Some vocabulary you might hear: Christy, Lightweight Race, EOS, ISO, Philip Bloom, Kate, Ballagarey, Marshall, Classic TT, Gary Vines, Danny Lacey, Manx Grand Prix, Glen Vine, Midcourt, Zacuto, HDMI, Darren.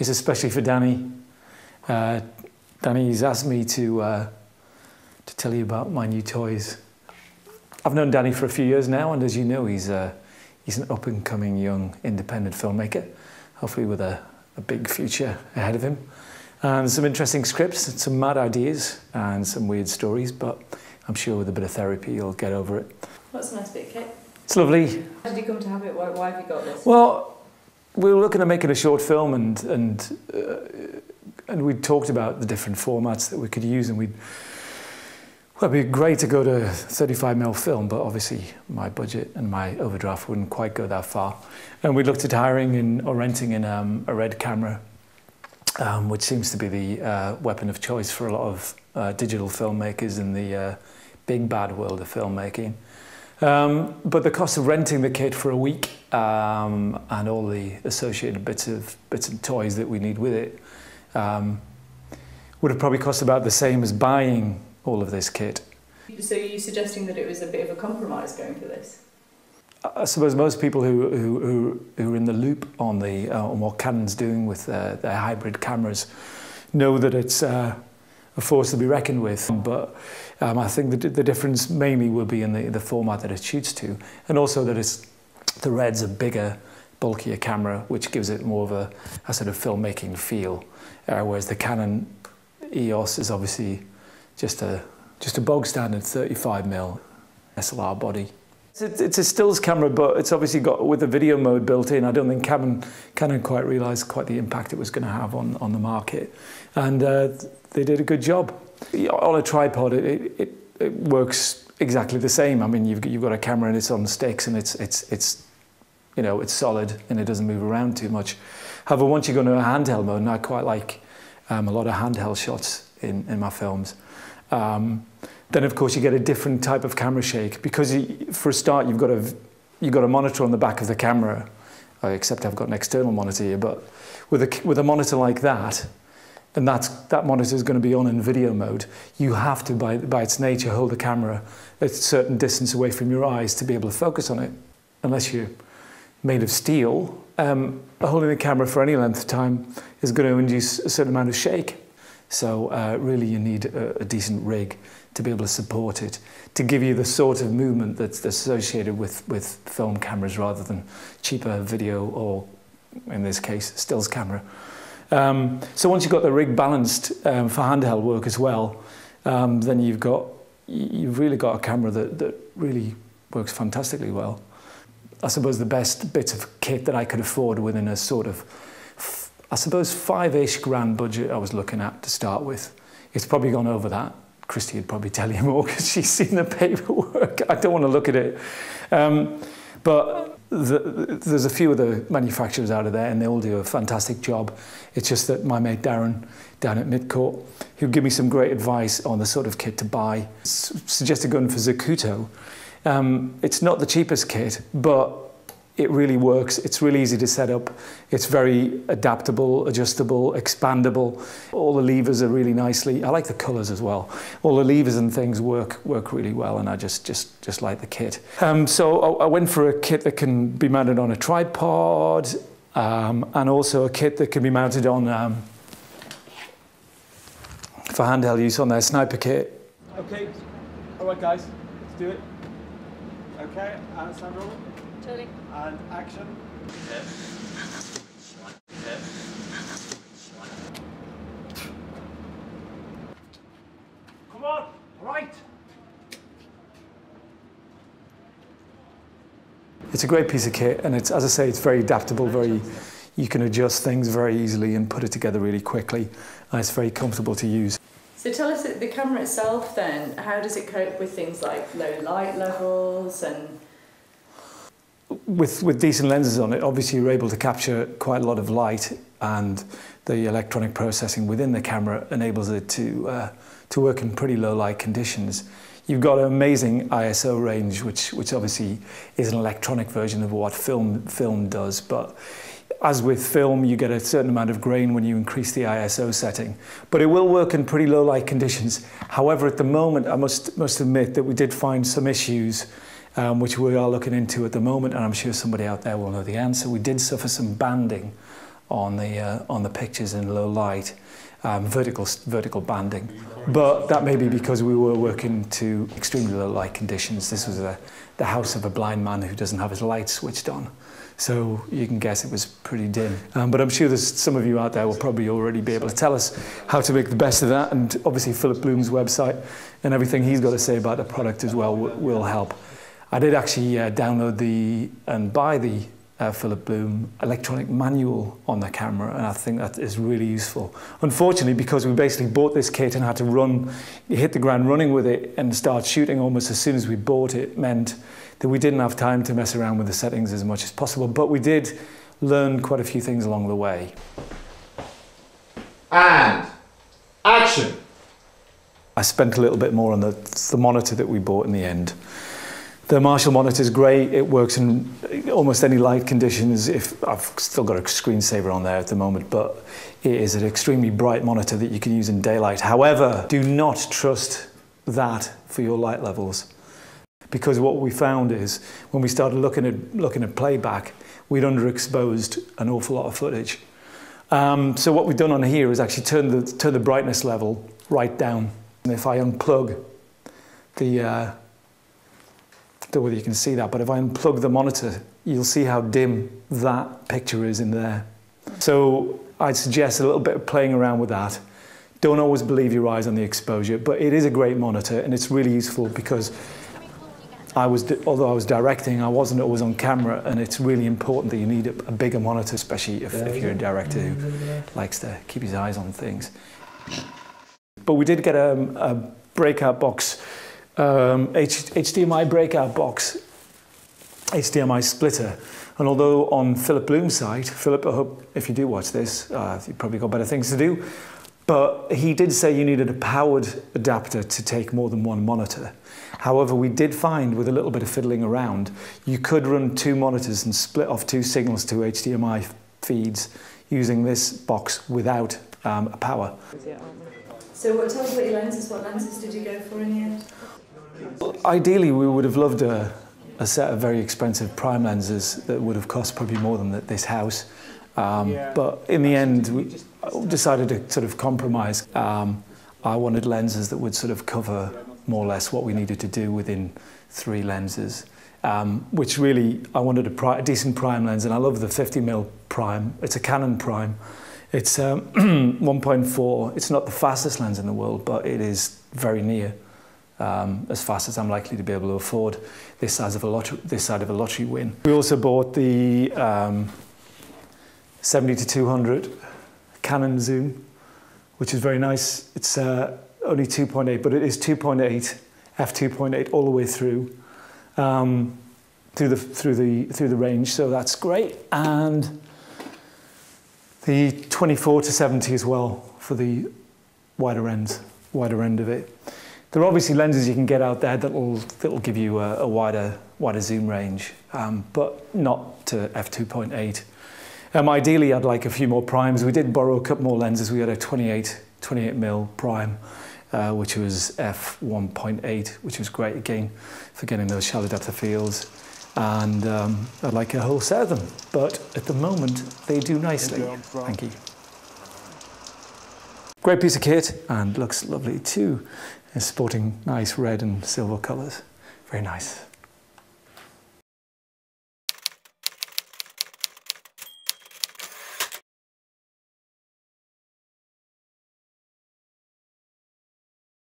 is especially for Danny. Danny's asked me to tell you about my new toys. I've known Danny for a few years now, and as you know, he's an up-and-coming young independent filmmaker, hopefully with a big future ahead of him. And some interesting scripts, and some mad ideas, and some weird stories, but I'm sure with a bit of therapy, you'll get over it. That's a nice bit, Kate. It's lovely. How did you come to have it? Why have you got this? Well, we were looking at making a short film, and we talked about the different formats that we could use, and well, it'd be great to go to 35mm film, but obviously my budget and my overdraft wouldn't quite go that far. And we looked at hiring or renting a Red camera, which seems to be the weapon of choice for a lot of digital filmmakers in the big bad world of filmmaking. But the cost of renting the kit for a week and all the associated bits and toys that we need with it would have probably cost about the same as buying all of this kit. So are you suggesting that it was a bit of a compromise going for this? I suppose most people who are in the loop on what Canon's doing with their hybrid cameras know that it's a force to be reckoned with. But I think that the difference mainly will be in the format that it shoots to, and also that the Red's a bigger, bulkier camera, which gives it more of a sort of filmmaking feel, whereas the Canon EOS is obviously just a bog standard 35mm SLR body. It's a stills camera, but it's obviously got with the video mode built in. I don't think Canon quite realised the impact it was going to have on the market, and they did a good job. On a tripod, it works exactly the same. I mean, you've got a camera and it's on sticks, and it's you know, it's solid and it doesn't move around too much. However, once you go into a handheld mode, and I quite like a lot of handheld shots in my films. Then of course you get a different type of camera shake, because for a start you've got a monitor on the back of the camera, except I've got an external monitor here. But with a monitor like that, and that monitor is going to be on in video mode, you have to by its nature hold the camera a certain distance away from your eyes to be able to focus on it, unless you're made of steel. Holding the camera for any length of time is going to induce a certain amount of shake. So really you need a decent rig to be able to support it, to give you the sort of movement that's associated with film cameras rather than cheaper video or, in this case, stills camera. So once you've got the rig balanced for handheld work as well, then you've really got a camera that really works fantastically well. I suppose the best bit of kit that I could afford within a sort of five-ish grand budget I was looking at to start with. It's probably gone over that. Christy would probably tell you more because she's seen the paperwork. I don't want to look at it. But there's a few of the manufacturers out of there, and they all do a fantastic job. It's just that my mate Darren, down at Midcourt, who gave me some great advice on the sort of kit to buy, suggested going for Zacuto. It's not the cheapest kit, but it really works. It's really easy to set up. It's very adaptable, adjustable, expandable. All the levers are really nicely. I like the colours as well. All the levers and things work really well, and I just like the kit. So I went for a kit that can be mounted on a tripod, and also a kit that can be mounted on for handheld use on their sniper kit. Okay, all right, guys, let's do it. Okay, and sound roll. Totally. And action. Hit. Hit. Come on, right. It's a great piece of kit, and it's, as I say, it's very adaptable. You can adjust things very easily and put it together really quickly. And it's very comfortable to use. So tell us, the camera itself then, how does it cope with things like low light levels and? With decent lenses on it, obviously you're able to capture quite a lot of light, and the electronic processing within the camera enables it to work in pretty low light conditions. You've got an amazing ISO range, which obviously is an electronic version of what film does, but as with film, you get a certain amount of grain when you increase the ISO setting. But it will work in pretty low light conditions. However, at the moment, I must admit that we did find some issues, which we are looking into at the moment, and I'm sure somebody out there will know the answer. We did suffer some banding on the pictures in low light, vertical banding. But that may be because we were working to extremely low light conditions. This was the house of a blind man who doesn't have his lights switched on. So you can guess it was pretty dim. But I'm sure there's some of you out there will probably already be able to tell us how to make the best of that. And obviously Philip Bloom's website and everything he's got to say about the product as well will help. I did actually download and buy the Philip Bloom electronic manual on the camera, and I think that is really useful. Unfortunately, because we basically bought this kit and had to hit the ground running with it and start shooting almost as soon as we bought it, meant that we didn't have time to mess around with the settings as much as possible, but we did learn quite a few things along the way. And action! I spent a little bit more on the monitor that we bought in the end. The Marshall monitor is great. It works in almost any light conditions. If I've still got a screensaver on there at the moment, but it is an extremely bright monitor that you can use in daylight. However, do not trust that for your light levels, because what we found is when we started looking at playback, we'd underexposed an awful lot of footage. So what we've done on here is actually turn the brightness level right down. And if I unplug the don't know whether you can see that, but if I unplug the monitor, you'll see how dim that picture is in there. So I'd suggest a little bit of playing around with that. Don't always believe your eyes on the exposure, but it is a great monitor and it's really useful because although I was directing, I wasn't always on camera, and it's really important that you need a bigger monitor, especially if you're a director who likes to keep his eyes on things. But we did get a breakout box, HDMI breakout box, HDMI splitter. And although on Philip Bloom's site, Philip, I hope if you do watch this, you've probably got better things to do, but he did say you needed a powered adapter to take more than one monitor. However, we did find with a little bit of fiddling around, you could run two monitors and split off two signals to HDMI feeds using this box without a power. So tell us about your lenses. What lenses did you go for in the end? Well, ideally, we would have loved a set of very expensive prime lenses that would have cost probably more than this house. But in the end, we decided to sort of compromise. I wanted lenses that would sort of cover more or less what we needed to do within three lenses, which really, I wanted a decent prime lens, and I love the 50mm prime. It's a Canon prime. It's 1.4. It's not the fastest lens in the world, but it is very near. As fast as I'm likely to be able to afford this size of a lottery win. We also bought the 70-200 Canon zoom, which is very nice. It's only 2.8, but it is 2.8 f/2.8 all the way through through the range. So that's great, and the 24-70 as well for the wider end of it. There are obviously lenses you can get out there that'll give you a wider zoom range, but not to f/2.8. Ideally, I'd like a few more primes. We did borrow a couple more lenses. We had a 28mm prime, which was f/1.8, which was great again for getting those shallow depth of fields. And I'd like a whole set of them, but at the moment they do nicely. Thank you. Great piece of kit, and looks lovely too. It's sporting nice red and silver colours. Very nice.